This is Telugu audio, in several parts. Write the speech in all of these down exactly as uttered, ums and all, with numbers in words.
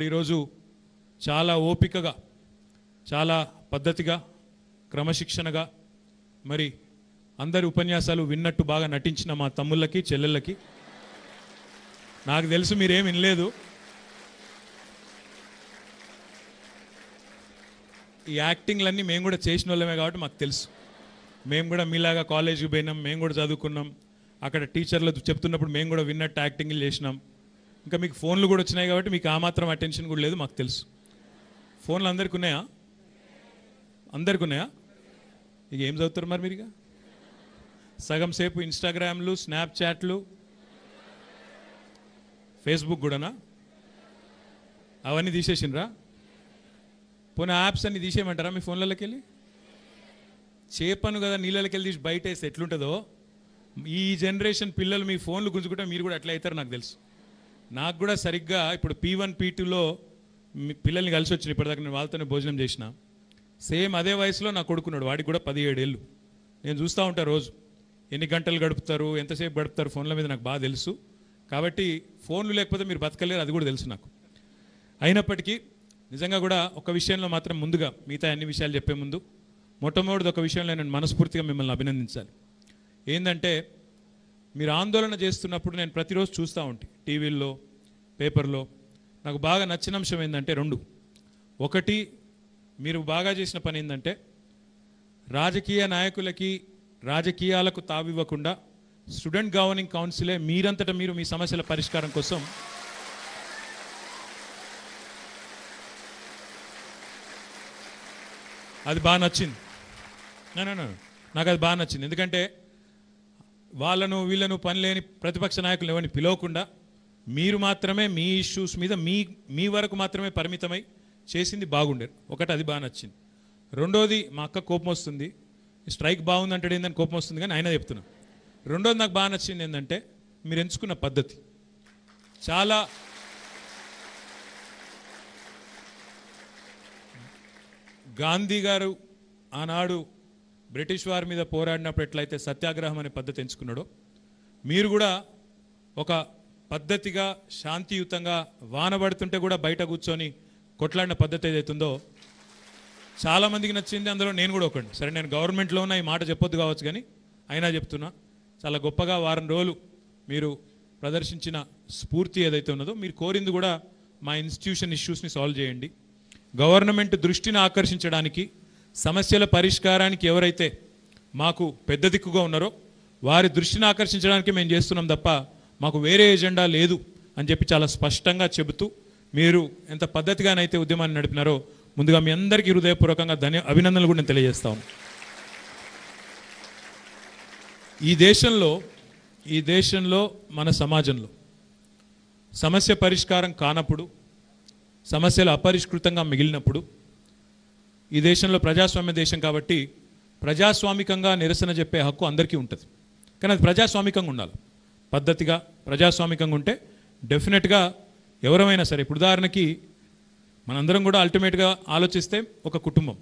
మరి ఈ రోజు చాలా ఓపికగా చాలా పద్ధతిగా క్రమశిక్షణగా మరి అందరి ఉపన్యాసాలు విన్నట్టు బాగా నటించిన మా తమ్ముళ్ళకి చెల్లెళ్ళకి నాకు తెలుసు మీరు ఏమీ వినలేదు. ఈ యాక్టింగ్లన్నీ మేము కూడా చేసినోళ్ళమే కాబట్టి మాకు తెలుసు. మేము కూడా మీలాగా కాలేజీకి పోయినాం, మేము కూడా చదువుకున్నాం, అక్కడ టీచర్లు చెప్తున్నప్పుడు మేము కూడా విన్నట్టు యాక్టింగ్లు చేసినాం. ఇంకా మీకు ఫోన్లు కూడా వచ్చినాయి కాబట్టి మీకు ఆ మాత్రం అటెన్షన్ కూడా లేదు, మాకు తెలుసు. ఫోన్లు అందరికీ ఉన్నాయా? అందరికీ ఉన్నాయా? ఇక ఏం చదువుతారు మరి మీరు? ఇక సగం సేపు ఇన్స్టాగ్రామ్లు, స్నాప్చాట్లు, ఫేస్బుక్ కూడానా? అవన్నీ తీసేసినరా? పోనీ యాప్స్ అన్నీ తీసేయమంటారా మీ ఫోన్లలోకి వెళ్ళి? చేపను కదా నీళ్ళకి వెళ్ళి తీసి బయట వేస్తే ఎట్లుంటుందో ఈ జనరేషన్ పిల్లలు మీ ఫోన్లు గుంజుకుంటే మీరు కూడా అట్లా అవుతారు నాకు తెలుసు. నాకు కూడా సరిగ్గా ఇప్పుడు పీ వన్ పీ టూలో మీ పిల్లల్ని కలిసి వచ్చిన, ఇప్పటిదాకా నేను వాళ్ళతోనే భోజనం చేసిన. సేమ్ అదే వయసులో నా కొడుకున్నాడు, వాడికి కూడా పదిహేడేళ్ళు. నేను చూస్తూ ఉంటాను రోజు ఎన్ని గంటలు గడుపుతారు, ఎంతసేపు గడుపుతారు ఫోన్ల మీద నాకు బాగా తెలుసు. కాబట్టి ఫోన్లు లేకపోతే మీరు బతకలేరు, అది కూడా తెలుసు నాకు. అయినప్పటికీ నిజంగా కూడా ఒక విషయంలో మాత్రం ముందుగా మిగతా అన్ని విషయాలు చెప్పే ముందు మొట్టమొదటిది ఒక విషయంలో నేను మనస్ఫూర్తిగా మిమ్మల్ని అభినందించాలి. ఏంటంటే మీరు ఆందోళన చేస్తున్నప్పుడు నేను ప్రతిరోజు చూస్తూ ఉంటాను టీవీల్లో, పేపర్లో. నాకు బాగా నచ్చిన అంశం ఏంటంటే రెండు. ఒకటి, మీరు బాగా చేసిన పని ఏంటంటే రాజకీయ నాయకులకి రాజకీయాలకు తావివ్వకుండా స్టూడెంట్ గవర్నింగ్ కౌన్సిలే మీరంతటా మీరు మీ సమస్యల పరిష్కారం కోసం అది బాగా నచ్చింది. నేను నాకు అది బాగా నచ్చింది ఎందుకంటే వాళ్ళను వీళ్ళను పని లేని ప్రతిపక్ష నాయకులు ఎవరిని పిలవకుండా మీరు మాత్రమే మీ ఇష్యూస్ మీద మీ మీ వరకు మాత్రమే పరిమితమై చేసింది బాగుండేది. ఒకటి అది బాగా నచ్చింది. రెండోది, మా అక్క కోపం వస్తుంది స్ట్రైక్ బాగుందంటే ఏందని కోపం వస్తుంది కానీ ఆయన చెప్తున్నా. రెండోది నాకు బాగా నచ్చింది ఏంటంటే మీరు ఎంచుకున్న పద్ధతి చాలా గాంధీ గారు ఆనాడు బ్రిటిష్ వారి మీద పోరాడినప్పుడు ఎట్లయితే సత్యాగ్రహం అనే పద్ధతి ఎంచుకున్నాడో మీరు కూడా ఒక పద్ధతిగా శాంతియుతంగా వానబడుతుంటే కూడా బయట కూర్చొని కొట్లాడిన పద్ధతి ఏదైతుందో చాలామందికి నచ్చింది. అందులో నేను కూడా ఒకటి. సరే, నేను గవర్నమెంట్లో ఉన్న ఈ మాట చెప్పొద్దు కావచ్చు కానీ అయినా చెప్తున్నా. చాలా గొప్పగా వారం రోజులు మీరు ప్రదర్శించిన స్ఫూర్తి ఏదైతే ఉన్నదో మీరు కోరింది కూడా మా ఇన్స్టిట్యూషన్ ఇష్యూస్ని సాల్వ్ చేయండి, గవర్నమెంట్ దృష్టిని ఆకర్షించడానికి, సమస్యల పరిష్కారానికి ఎవరైతే మాకు పెద్ద దిక్కుగా ఉన్నారో వారి దృష్టిని ఆకర్షించడానికి మేము చేస్తున్నాం తప్ప మాకు వేరే ఎజెండా లేదు అని చెప్పి చాలా స్పష్టంగా చెబుతూ మీరు ఎంత పద్ధతిగానైతే ఉద్యమాన్ని నడిపినారో ముందుగా మీ అందరికీ హృదయపూర్వకంగా ధన్య అభినందనలు కూడా నేను తెలియజేస్తాం. ఈ దేశంలో ఈ దేశంలో మన సమాజంలో సమస్య పరిష్కారం కానప్పుడు, సమస్యలు అపరిష్కృతంగా మిగిలినప్పుడు, ఈ దేశంలో ప్రజాస్వామ్య దేశం కాబట్టి ప్రజాస్వామికంగా నిరసన చెప్పే హక్కు అందరికీ ఉంటుంది. కానీ అది ప్రజాస్వామికంగా ఉండాలి, పద్ధతిగా ప్రజాస్వామికంగా ఉంటే డెఫినెట్గా ఎవరైనా సరే. ఇప్పుడు ఉదాహరణకి మనందరం కూడా అల్టిమేట్గా ఆలోచిస్తే ఒక కుటుంబం,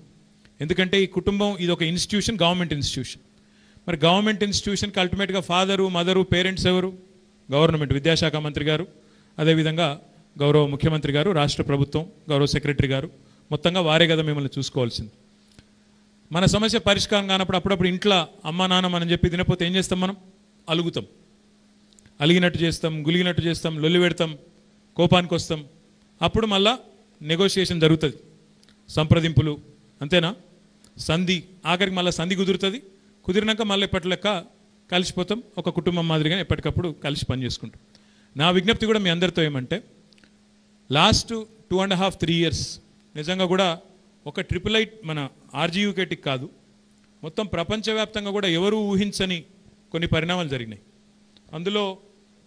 ఎందుకంటే ఈ కుటుంబం ఇది ఒక ఇన్స్టిట్యూషన్, గవర్నమెంట్ ఇన్స్టిట్యూషన్. మరి గవర్నమెంట్ ఇన్స్టిట్యూషన్కి అల్టిమేట్గా ఫాదరు మదరు పేరెంట్స్ ఎవరు? గవర్నమెంట్, విద్యాశాఖ మంత్రి గారు, అదేవిధంగా గౌరవ ముఖ్యమంత్రి గారు, రాష్ట్ర ప్రభుత్వం, గౌరవ సెక్రటరీ గారు, మొత్తంగా వారే కదా మిమ్మల్ని చూసుకోవాల్సింది. మన సమస్య పరిష్కారం కానప్పుడు అప్పుడప్పుడు ఇంట్లో అమ్మ నాన్న మనం చెప్పి తినకపోతే ఏం చేస్తాం? మనం అలుగుతాం, అలిగినట్టు చేస్తాం, గులిగినట్టు చేస్తాం, లొల్లి పెడతాం, కోపానికి వస్తాం. అప్పుడు మళ్ళా నెగోషియేషన్ జరుగుతుంది, సంప్రదింపులు, అంతేనా? సంధి, ఆఖరికి మళ్ళీ సంధి కుదురుతుంది. కుదిరినాక మళ్ళీ ఎప్పటి లెక్క కలిసిపోతాం, ఒక కుటుంబం మాదిరిగానే ఎప్పటికప్పుడు కలిసి పనిచేసుకుంటాం. నా విజ్ఞప్తి కూడా మీ అందరితో ఏమంటే last two and half three years నిజంగా కూడా ఒక ట్రిపుల్ ఐట్ మన ఆర్జీయూకేటికి కాదు మొత్తం ప్రపంచవ్యాప్తంగా కూడా ఎవరూ ఊహించని కొన్ని పరిణామాలు జరిగినాయి. అందులో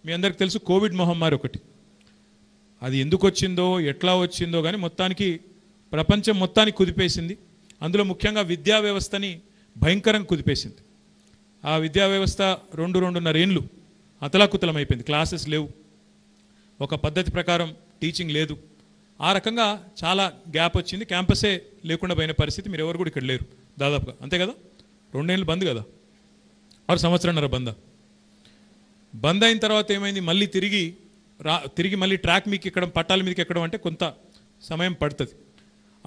మీ అందరికి తెలుసు కోవిడ్ మహమ్మారి ఒకటి. అది ఎందుకు వచ్చిందో ఎట్లా వచ్చిందో కానీ మొత్తానికి ప్రపంచం మొత్తానికి కుదిపేసింది. అందులో ముఖ్యంగా విద్యా వ్యవస్థని భయంకరంగా కుదిపేసింది. ఆ విద్యా వ్యవస్థ రెండు రెండున్నర ఏళ్ళు అతలాకుతలం అయిపోయింది. క్లాసెస్ లేవు, ఒక పద్ధతి ప్రకారం టీచింగ్ లేదు, ఆ రకంగా చాలా గ్యాప్ వచ్చింది. క్యాంపసే లేకుండా పోయిన పరిస్థితి. మీరు ఎవరు కూడా ఇక్కడ లేరు దాదాపుగా, అంతే కదా? రెండేళ్ళు బంద్ కదా, ఆరు సంవత్సరంన్నర బంద. బంద్ అయిన తర్వాత ఏమైంది? మళ్ళీ తిరిగి తిరిగి మళ్ళీ ట్రాక్ మీదకి ఎక్కడం పట్టాల మీదకి ఎక్కడం అంటే కొంత సమయం పడుతుంది.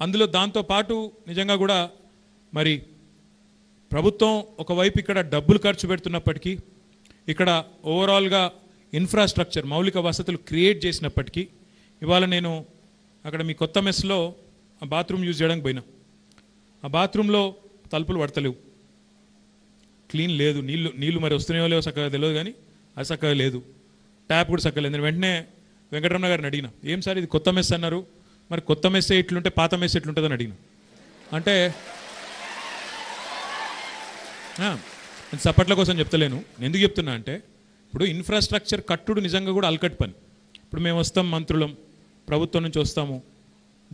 అందులో దాంతో పాటు నిజంగా కూడా మరి ప్రభుత్వం ఒకవైపు ఇక్కడ డబ్బులు ఖర్చు పెడుతున్నప్పటికీ ఇక్కడ ఓవరాల్గా ఇన్ఫ్రాస్ట్రక్చర్ మౌలిక వసతులు క్రియేట్ చేసినప్పటికీ ఇవాళ నేను అక్కడ మీ కొత్త మెస్లో ఆ బాత్రూమ్ యూజ్ చేయడానికి పోయినా, ఆ బాత్రూంలో తలుపులు పడతలేవు, క్లీన్ లేదు, నీళ్ళు నీళ్ళు మరి వస్తున్నాయో లేవో చక్కగా తెలియదు కానీ అది చక్కగా లేదు, ట్యాప్ కూడా చక్కగా లేదు. నేను వెంటనే వెంకటరమణ గారిని అడిగిన, ఏం సార్ ఇది కొత్త మెస్ అన్నారు, మరి కొత్త మెస్సే ఇట్లుంటే పాత మెస్ ఎట్లుంటుందని అడిగిన. అంటే నేను సపట్ల కోసం చెప్తలేను, ఎందుకు చెప్తున్నా అంటే ఇప్పుడు ఇన్ఫ్రాస్ట్రక్చర్ కట్టుడు నిజంగా కూడా అలకట్ పని. ఇప్పుడు మేము వస్తాం మంత్రులం, ప్రభుత్వం నుంచి వస్తాము,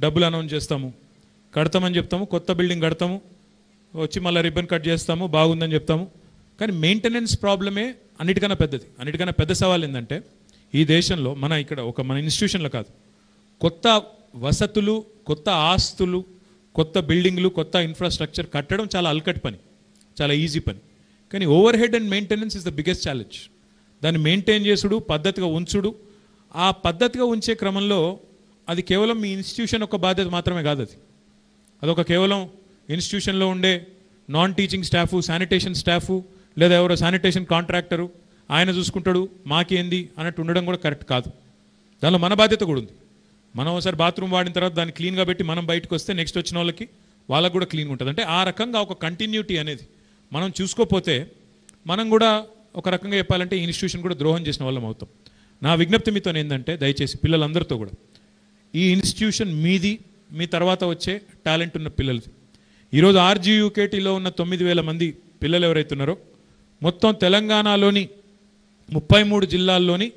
డబ్బులు అనౌన్స్ చేస్తాము, కడతామని చెప్తాము, కొత్త బిల్డింగ్ కడతాము, వచ్చి మళ్ళీ రిబ్బన్ కట్ చేస్తాము, బాగుందని చెప్తాము. కానీ మెయింటెనెన్స్ ప్రాబ్లమే అన్నిటికన్నా పెద్దది. అన్నిటికన్నా పెద్ద సవాల్ ఏంటంటే ఈ దేశంలో మన ఇక్కడ ఒక మన ఇన్స్టిట్యూషన్లో కాదు, కొత్త వసతులు, కొత్త ఆస్తులు, కొత్త బిల్డింగ్లు, కొత్త ఇన్ఫ్రాస్ట్రక్చర్ కట్టడం చాలా అలకట్ పని, చాలా ఈజీ పని. కానీ over head and maintenance is the biggest challenge. దాన్ని మెయింటైన్ చేసుడు, పద్ధతిగా ఉంచుడు, ఆ పద్ధతిగా ఉంచే క్రమంలో అది కేవలం మీ ఇన్స్టిట్యూషన్ ఒక బాధ్యత మాత్రమే కాదు, అది అదొక కేవలం ఇన్స్టిట్యూషన్లో ఉండే non teaching staff, sanitation staff, లేదా ఎవరో శానిటేషన్ కాంట్రాక్టరు ఆయన చూసుకుంటాడు మాకేంది అన్నట్టు ఉండడం కూడా కరెక్ట్ కాదు. దానిలో మన బాధ్యత కూడా ఉంది. మనం ఒకసారి బాత్రూమ్ వాడిన తర్వాత దాన్ని క్లీన్గా పెట్టి మనం బయటకు వస్తే నెక్స్ట్ వచ్చిన వాళ్ళకి వాళ్ళకు కూడా క్లీన్గా ఉంటుంది. అంటే ఆ రకంగా ఒక కంటిన్యూటీ అనేది మనం చూసుకోకపోతే మనం కూడా ఒక రకంగా చెప్పాలంటే ఈ ఇన్స్టిట్యూషన్ కూడా ద్రోహం చేసిన వాళ్ళం అవుతాం. నా విజ్ఞప్తి మీతో ఏంటంటే దయచేసి పిల్లలందరితో కూడా ఈ ఇన్స్టిట్యూషన్ మీది, మీ తర్వాత వచ్చే టాలెంట్ ఉన్న పిల్లలది. ఈరోజు ఆర్జీయూకేటీలో ఉన్న తొమ్మిది వేల మంది పిల్లలు ఎవరైతున్నారో మొత్తం తెలంగాణలోని ముప్పై మూడు జిల్లాల్లోని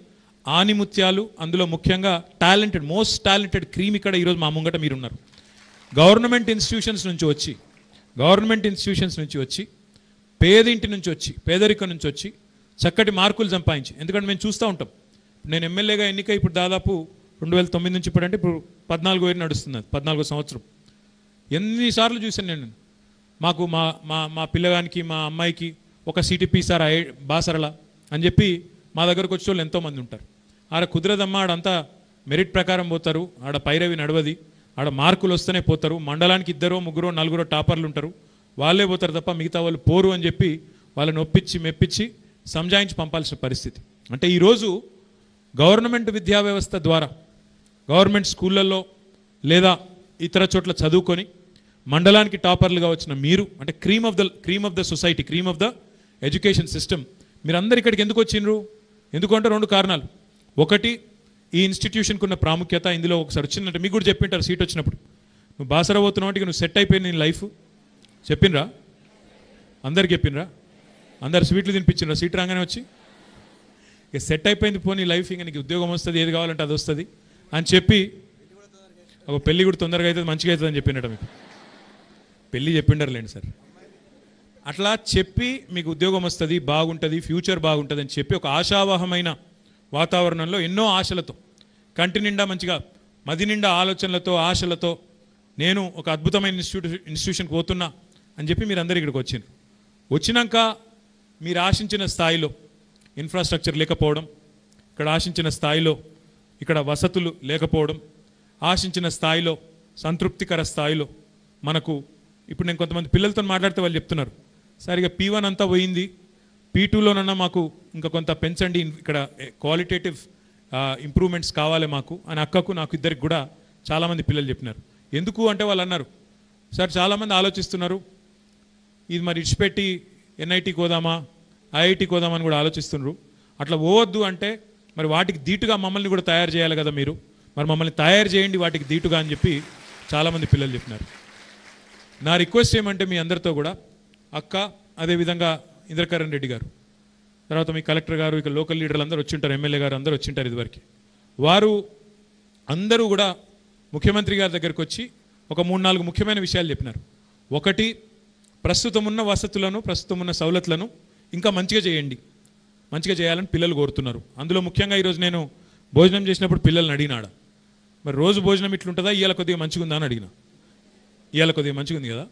ఆనిముత్యాలు, అందులో ముఖ్యంగా టాలెంటెడ్ మోస్ట్ టాలెంటెడ్ క్రీమ్ ఇక్కడ ఈరోజు మా ముంగట మీరున్నారు. గవర్నమెంట్ ఇన్స్టిట్యూషన్స్ నుంచి వచ్చి గవర్నమెంట్ ఇన్స్టిట్యూషన్స్ నుంచి వచ్చి పేదింటి నుంచి వచ్చి పేదరికం నుంచి వచ్చి చక్కటి మార్కులు సంపాదించి, ఎందుకంటే మేము చూస్తూ ఉంటాం, నేను ఎమ్మెల్యేగా ఎన్నిక ఇప్పుడు దాదాపు రెండు వేల తొమ్మిది నుంచి ఇప్పుడు అంటే ఇప్పుడు పద్నాలుగో ఏడు నడుస్తుంది, పద్నాలుగో సంవత్సరం. ఎన్నిసార్లు చూశాను నేను, మాకు మా మా మా పిల్లగానికి మా అమ్మాయికి ఒక సిటీపీ సారా బాసరలా అని చెప్పి మా దగ్గరకు వచ్చే వాళ్ళు ఎంతోమంది ఉంటారు. ఆడ కుదరదమ్మా, ఆడంతా మెరిట్ ప్రకారం పోతారు, ఆడ పైరవి నడవది, ఆడ మార్కులు వస్తేనే పోతారు, మండలానికి ఇద్దరో ముగ్గురో నలుగురో టాపర్లు ఉంటారు, వాళ్ళే పోతారు తప్ప మిగతా వాళ్ళు పోరు అని చెప్పి వాళ్ళని ఒప్పించి మెప్పించి సంజాయించి పంపాల్సిన పరిస్థితి. అంటే ఈరోజు గవర్నమెంట్ విద్యా వ్యవస్థ ద్వారా గవర్నమెంట్ స్కూళ్ళల్లో లేదా ఇతర చోట్ల చదువుకొని మండలానికి టాపర్లుగా వచ్చిన మీరు, అంటే cream of the cream of the society, cream of the education system, మీరందరూ ఇక్కడికి ఎందుకు వచ్చిండ్రు? ఎందుకంటే రెండు కారణాలు. ఒకటి, ఈ ఇన్స్టిట్యూషన్కి ఉన్న ప్రాముఖ్యత. ఇందులో ఒకసారి వచ్చిందంటే మీకు కూడా చెప్పింటారు సీట్ వచ్చినప్పుడు, నువ్వు బాసరా పోతున్నావు, నువ్వు సెట్ అయిపోయింది నీ లైఫ్, చెప్పినరా అందరికి? చెప్పినరా? అందరు స్వీట్లు తినిపించినరా సీట్ రాగానే వచ్చి? ఇక సెట్ అయిపోయింది పోనీ లైఫ్, ఇంకా నీకు ఉద్యోగం వస్తుంది, ఏది కావాలంటే అది వస్తుంది అని చెప్పి, ఒక పెళ్ళి కూడా తొందరగా అవుతుంది, మంచిగా అవుతుంది అని చెప్పినట మీకు పెళ్ళి చెప్పిండర్లేండి సార్. అట్లా చెప్పి మీకు ఉద్యోగం వస్తుంది, బాగుంటుంది, ఫ్యూచర్ బాగుంటుంది అని చెప్పి ఒక ఆశావహమైన వాతావరణంలో ఎన్నో ఆశలతో కంటి నిండా మంచిగా మది నిండా ఆలోచనలతో ఆశలతో నేను ఒక అద్భుతమైన ఇన్స్టిట్యూట్ ఇన్స్టిట్యూషన్కి పోతున్నా అని చెప్పి మీరు అందరూ ఇక్కడికి వచ్చిండ్రు. వచ్చినాక మీరు ఆశించిన స్థాయిలో ఇన్ఫ్రాస్ట్రక్చర్ లేకపోవడం, ఇక్కడ ఆశించిన స్థాయిలో ఇక్కడ వసతులు లేకపోవడం, ఆశించిన స్థాయిలో సంతృప్తికర స్థాయిలో మనకు ఇప్పుడు నేను కొంతమంది పిల్లలతో మాట్లాడితే వాళ్ళు చెప్తున్నారు, సరిగా పీ వన్ అంతా పోయింది, పీ టూలోనన్నా మాకు ఇంకా కొంత పెంచండి, ఇక్కడ క్వాలిటేటివ్ ఇంప్రూవ్మెంట్స్ కావాలి మాకు అని అక్కకు నాకు ఇద్దరికి కూడా చాలామంది పిల్లలు చెప్పినారు. ఎందుకు అంటే వాళ్ళు అన్నారు, సార్ చాలామంది ఆలోచిస్తున్నారు, ఇది మరి ఇడిచిపెట్టి ఎన్ఐటీకి పోదామా ఐఐటీకి పోదామని కూడా ఆలోచిస్తున్నారు, అట్లా పోవద్దు అంటే మరి వాటికి దీటుగా మమ్మల్ని కూడా తయారు చేయాలి కదా మీరు, మరి మమ్మల్ని తయారు చేయండి వాటికి దీటుగా అని చెప్పి చాలామంది పిల్లలు చెప్పినారు. నా రిక్వెస్ట్ ఏమంటే మీ అందరితో కూడా అక్క, అదేవిధంగా ఇంద్రకరణ్ రెడ్డి గారు, తర్వాత మీ కలెక్టర్ గారు, ఇక లోకల్ లీడర్లు అందరూ వచ్చింటారు, ఎమ్మెల్యే గారు అందరూ వచ్చింటారు ఇదివరకు, వారు అందరూ కూడా ముఖ్యమంత్రి గారి దగ్గరికి వచ్చి ఒక మూడు నాలుగు ముఖ్యమైన విషయాలు చెప్పినారు. ఒకటి, ప్రస్తుతం ఉన్న వసతులను ప్రస్తుతం ఉన్న సౌలతులను ఇంకా మంచిగా చేయండి, మంచిగా చేయాలని పిల్లలు కోరుతున్నారు. అందులో ముఖ్యంగా ఈరోజు నేను భోజనం చేసినప్పుడు పిల్లల్ని అడిగినాడ, మరి రోజు భోజనం ఇట్లుంటుందా, ఇవాళ కొద్దిగా మంచిగా ఉందా అని అడిగిన. ఇవాళ కొద్దిగా మంచిగా ఉంది కదా,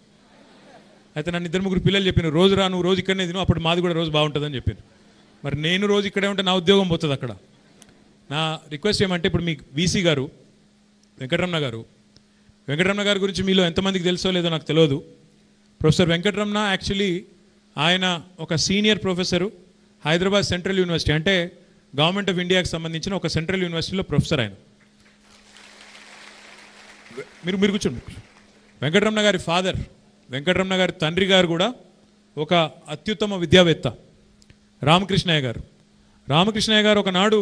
అయితే నన్ను ఇద్దరు ముగ్గురు పిల్లలు చెప్పిన, రోజు రా నువ్వు, రోజు ఇక్కడనే తిను, అప్పుడు మాది కూడా రోజు బాగుంటుందని చెప్పాను. మరి నేను రోజు ఇక్కడే ఉంటే నా ఉద్యోగం పోతుంది అక్కడ, నా రిక్వెస్ట్ ఏమంటే ఇప్పుడు మీ వీసీ గారు వెంకటరమణ గారు వెంకటరమణ గారి గురించి మీలో ఎంతమందికి తెలుసో లేదో నాకు తెలియదు. ప్రొఫెసర్ వెంకటరమణ యాక్చువల్లీ ఆయన ఒక senior professor Hyderabad central university, అంటే గవర్నమెంట్ ఆఫ్ ఇండియాకి సంబంధించిన ఒక సెంట్రల్ యూనివర్సిటీలో ప్రొఫెసర్ ఆయన. మీరు మీరు కూర్చోండి. వెంకటరమణ గారి ఫాదర్ వెంకటరమణ గారి తండ్రి గారు కూడా ఒక అత్యుత్తమ విద్యావేత్త రామకృష్ణయ్య గారు. రామకృష్ణయ్య గారు ఒకనాడు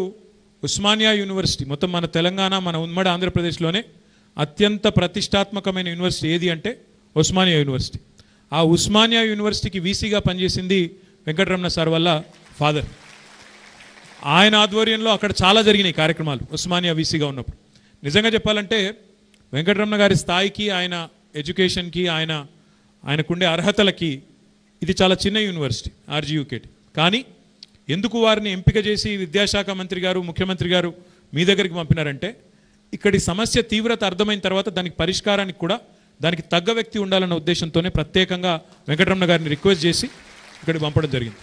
ఉస్మానియా యూనివర్సిటీ, మొత్తం మన తెలంగాణ మన ఉమ్మడి ఆంధ్రప్రదేశ్లోనే అత్యంత ప్రతిష్టాత్మకమైన యూనివర్సిటీ ఏది అంటే ఉస్మానియా యూనివర్సిటీ. ఆ ఉస్మానియా యూనివర్సిటీకి వీసీగా పనిచేసింది వెంకటరమణ సార్ వల్ల ఫాదర్. ఆయన ఆధ్వర్యంలో అక్కడ చాలా జరిగినాయి కార్యక్రమాలు ఉస్మానియా వీసీగా ఉన్నప్పుడు. నిజంగా చెప్పాలంటే వెంకటరమణ గారి స్థాయికి ఆయన ఎడ్యుకేషన్కి ఆయన ఆయనకుండే అర్హతలకి ఇది చాలా చిన్న యూనివర్సిటీ ఆర్జీయూకేటి. కానీ ఎందుకు వారిని ఎంపిక చేసి విద్యాశాఖ మంత్రి గారు ముఖ్యమంత్రి గారు మీ దగ్గరికి పంపినారంటే ఇక్కడి సమస్య తీవ్రత అర్థమైన తర్వాత దానికి పరిష్కారానికి కూడా దానికి తగ్గ వ్యక్తి ఉండాలన్న ఉద్దేశంతోనే ప్రత్యేకంగా వెంకటరమణ గారిని రిక్వెస్ట్ చేసి ఇక్కడికి పంపడం జరిగింది.